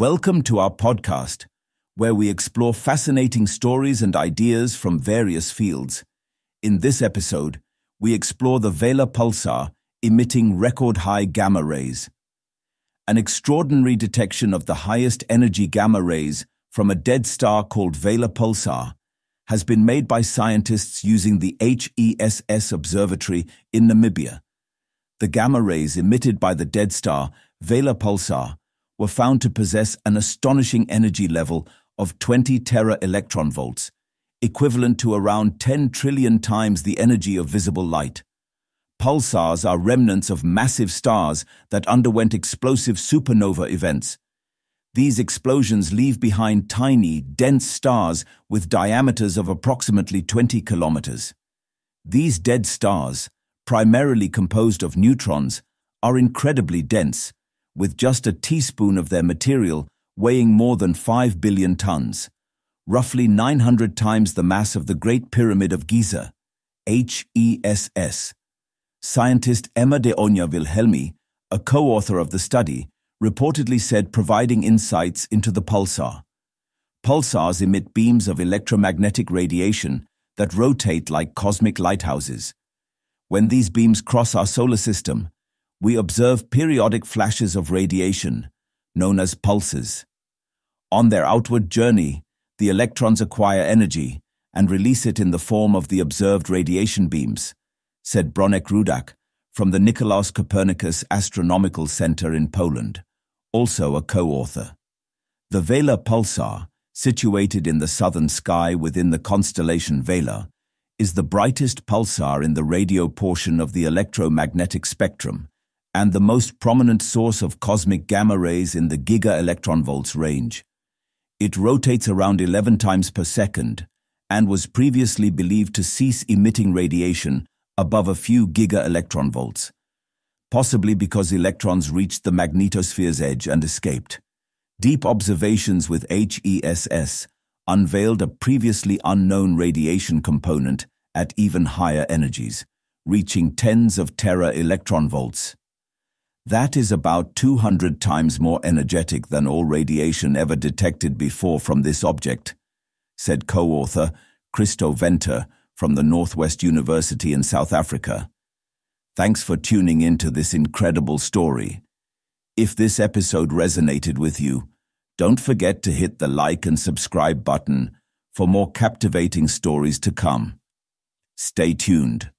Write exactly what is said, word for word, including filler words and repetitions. Welcome to our podcast, where we explore fascinating stories and ideas from various fields. In this episode, we explore the Vela Pulsar emitting record-high gamma rays, an extraordinary detection of the highest energy gamma rays from a dead star called Vela Pulsar has been made by scientists using the H E S S Observatory in Namibia. The gamma rays emitted by the dead star Vela Pulsar were found to possess an astonishing energy level of twenty tera-electronvolts, equivalent to around ten trillion times the energy of visible light. Pulsars are remnants of massive stars that underwent explosive supernova events. These explosions leave behind tiny, dense stars with diameters of approximately twenty kilometers. These dead stars, primarily composed of neutrons, are incredibly dense, with just a teaspoon of their material weighing more than five billion tons, roughly nine hundred times the mass of the Great Pyramid of Giza. H E S S. Scientist Emma de Onya Wilhelmi, a co-author of the study, reportedly said providing insights into the pulsar. Pulsars emit beams of electromagnetic radiation that rotate like cosmic lighthouses. When these beams cross our solar system, we observe periodic flashes of radiation, known as pulses. On their outward journey, the electrons acquire energy and release it in the form of the observed radiation beams, said Bronek Rudak from the Nicolaus Copernicus Astronomical Center in Poland, also a co-author. The Vela Pulsar, situated in the southern sky within the constellation Vela, is the brightest pulsar in the radio portion of the electromagnetic spectrum, and the most prominent source of cosmic gamma rays in the giga-electronvolts range. It rotates around eleven times per second and was previously believed to cease emitting radiation above a few giga-electronvolts, possibly because electrons reached the magnetosphere's edge and escaped. Deep observations with H E S S unveiled a previously unknown radiation component at even higher energies, reaching tens of tera-electronvolts. That is about two hundred times more energetic than all radiation ever detected before from this object, said co-author Christo Venter from the Northwest University in South Africa. Thanks for tuning in to this incredible story. If this episode resonated with you, don't forget to hit the like and subscribe button for more captivating stories to come. Stay tuned.